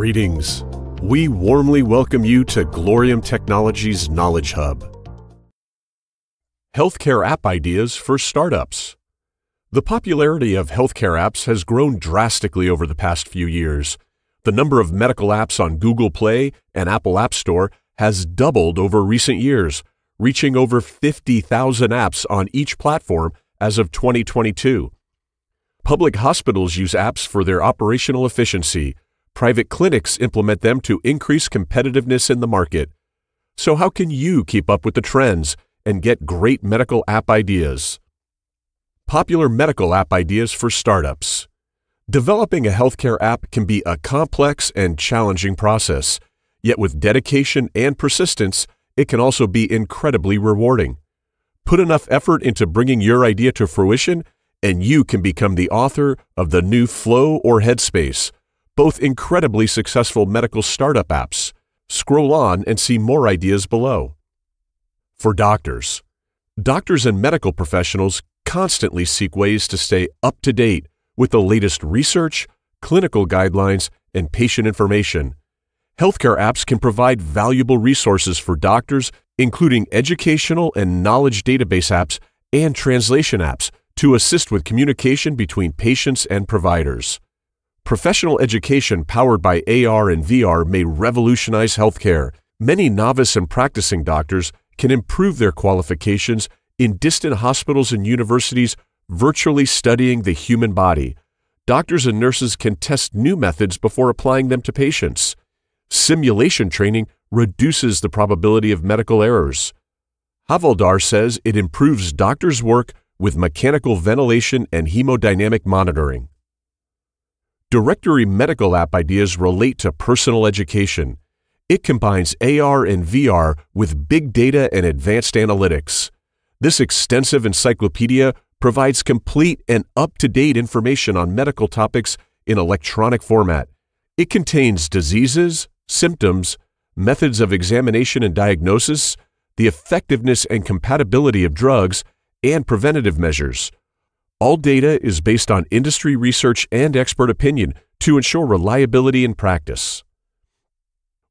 Greetings. We warmly welcome you to Glorium Technologies Knowledge Hub. Healthcare app ideas for startups. The popularity of healthcare apps has grown drastically over the past few years. The number of medical apps on Google Play and Apple App Store has doubled over recent years, reaching over 50,000 apps on each platform as of 2022. Public hospitals use apps for their operational efficiency. Private clinics implement them to increase competitiveness in the market. So how can you keep up with the trends and get great medical app ideas? Popular medical app ideas for startups. Developing a healthcare app can be a complex and challenging process, yet with dedication and persistence, it can also be incredibly rewarding. Put enough effort into bringing your idea to fruition, and you can become the author of the new Flow or Headspace, both incredibly successful medical startup apps. Scroll on and see more ideas below. For doctors. Doctors and medical professionals constantly seek ways to stay up to date with the latest research, clinical guidelines, and patient information. Healthcare apps can provide valuable resources for doctors, including educational and knowledge database apps and translation apps to assist with communication between patients and providers. Professional education powered by AR and VR may revolutionize healthcare. Many novice and practicing doctors can improve their qualifications in distant hospitals and universities, virtually studying the human body. Doctors and nurses can test new methods before applying them to patients. Simulation training reduces the probability of medical errors. Havaldar says it improves doctors' work with mechanical ventilation and hemodynamic monitoring. Directory medical app ideas relate to personal education. It combines AR and VR with big data and advanced analytics. This extensive encyclopedia provides complete and up-to-date information on medical topics in electronic format. It contains diseases, symptoms, methods of examination and diagnosis, the effectiveness and compatibility of drugs, and preventative measures. All data is based on industry research and expert opinion to ensure reliability in practice.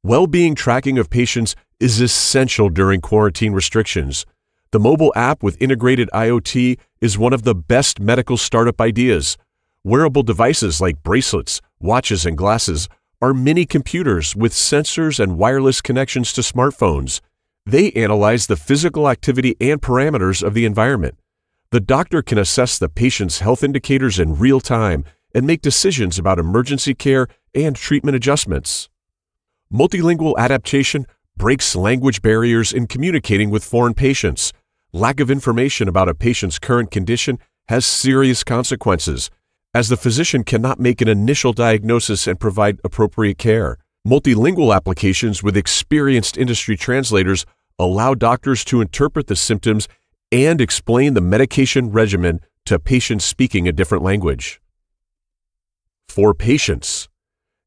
Well-being tracking of patients is essential during quarantine restrictions. The mobile app with integrated IoT is one of the best medical startup ideas. Wearable devices like bracelets, watches, and glasses are mini computers with sensors and wireless connections to smartphones. They analyze the physical activity and parameters of the environment. The doctor can assess the patient's health indicators in real time and make decisions about emergency care and treatment adjustments. Multilingual adaptation breaks language barriers in communicating with foreign patients. Lack of information about a patient's current condition has serious consequences, as the physician cannot make an initial diagnosis and provide appropriate care. Multilingual applications with experienced industry translators allow doctors to interpret the symptoms and explain the medication regimen to patients speaking a different language. For patients.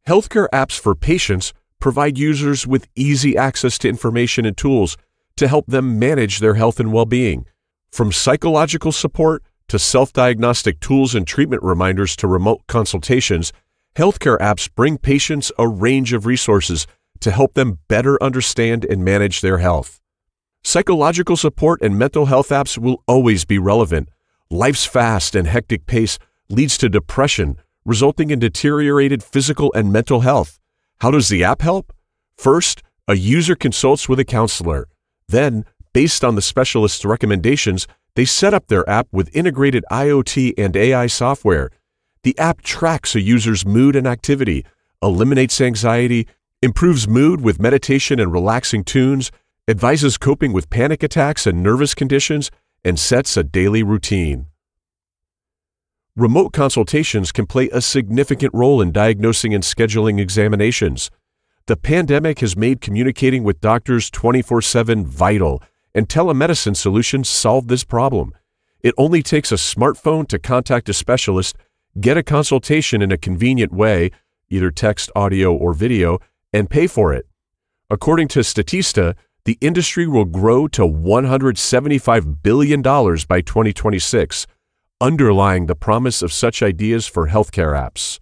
Healthcare apps for patients provide users with easy access to information and tools to help them manage their health and well-being. From psychological support to self-diagnostic tools and treatment reminders to remote consultations, healthcare apps bring patients a range of resources to help them better understand and manage their health. Psychological support and mental health apps will always be relevant. Life's fast and hectic pace leads to depression, resulting in deteriorated physical and mental health. How does the app help? First, a user consults with a counselor. Then, based on the specialist's recommendations, they set up their app with integrated IoT and AI software. The app tracks a user's mood and activity, eliminates anxiety, improves mood with meditation and relaxing tunes, advises coping with panic attacks and nervous conditions, and sets a daily routine. Remote consultations can play a significant role in diagnosing and scheduling examinations. The pandemic has made communicating with doctors 24/7 vital, and telemedicine solutions solve this problem. It only takes a smartphone to contact a specialist, get a consultation in a convenient way, either text, audio, or video, and pay for it. According to Statista, the industry will grow to $175 billion by 2026, underlying the promise of such ideas for healthcare apps.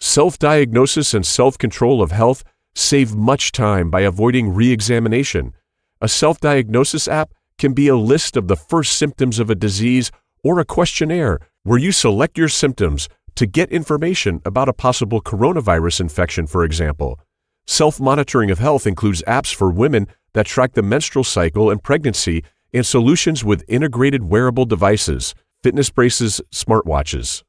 Self-diagnosis and self-control of health save much time by avoiding re-examination. A self-diagnosis app can be a list of the first symptoms of a disease or a questionnaire where you select your symptoms to get information about a possible coronavirus infection, for example. Self-monitoring of health includes apps for women that track the menstrual cycle and pregnancy and solutions with integrated wearable devices, fitness braces, smartwatches.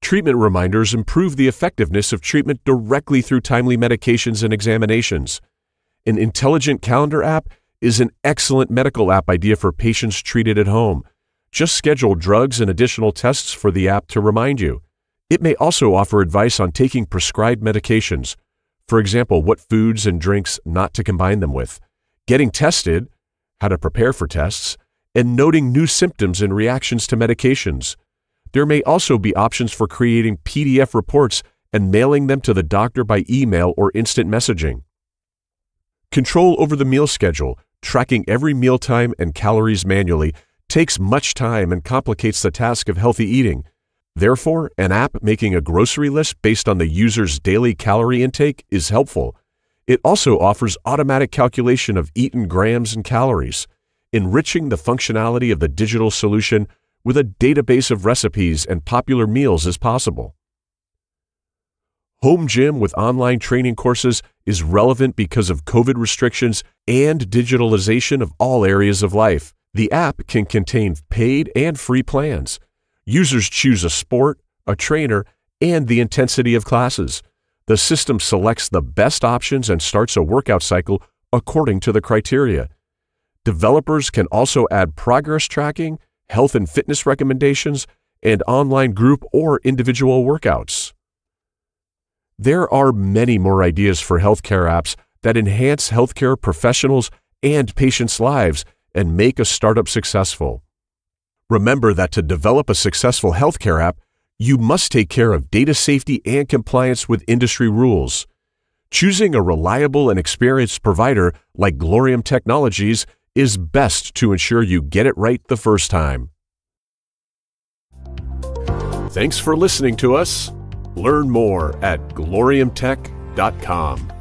Treatment reminders improve the effectiveness of treatment directly through timely medications and examinations. An intelligent calendar app is an excellent medical app idea for patients treated at home. Just schedule drugs and additional tests for the app to remind you. It may also offer advice on taking prescribed medications, for example, what foods and drinks not to combine them with, getting tested, how to prepare for tests, and noting new symptoms and reactions to medications. There may also be options for creating PDF reports and mailing them to the doctor by email or instant messaging. Control over the meal schedule, tracking every mealtime and calories manually, takes much time and complicates the task of healthy eating. Therefore, an app making a grocery list based on the user's daily calorie intake is helpful. It also offers automatic calculation of eaten grams and calories, enriching the functionality of the digital solution with a database of recipes and popular meals as possible. Home Gym with online training courses is relevant because of COVID restrictions and digitalization of all areas of life. The app can contain paid and free plans. Users choose a sport, a trainer, and the intensity of classes. The system selects the best options and starts a workout cycle according to the criteria. Developers can also add progress tracking, health and fitness recommendations, and online group or individual workouts. There are many more ideas for healthcare apps that enhance healthcare professionals and patients' lives and make a startup successful. Remember that to develop a successful healthcare app, you must take care of data safety and compliance with industry rules. Choosing a reliable and experienced provider like Glorium Technologies is best to ensure you get it right the first time. Thanks for listening to us. Learn more at gloriumtech.com.